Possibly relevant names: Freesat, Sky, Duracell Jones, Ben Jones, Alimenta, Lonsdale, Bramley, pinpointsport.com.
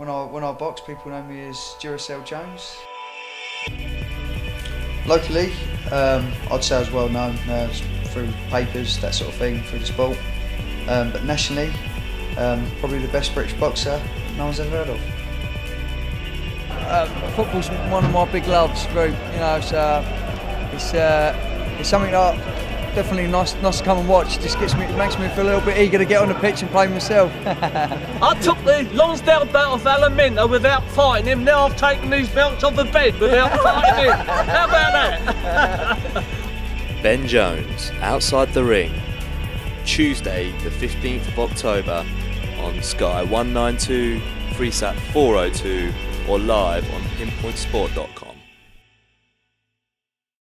When I box, people know me as Duracell Jones. Locally, I'd say I was well known through papers, that sort of thing, through the sport. But nationally, probably the best British boxer no one's ever heard of. Football's one of my big loves, Drew. It's something that definitely nice to come and watch. Just makes me feel a little bit eager to get on the pitch and play myself. I took the Lonsdale belt of Alimenta without fighting him. Now I've taken these belts off the bed without fighting him. How about that? Ben Jones, Outside the Ring, Tuesday the 15th of October on Sky 192, Freesat 402, or live on pinpointsport.com.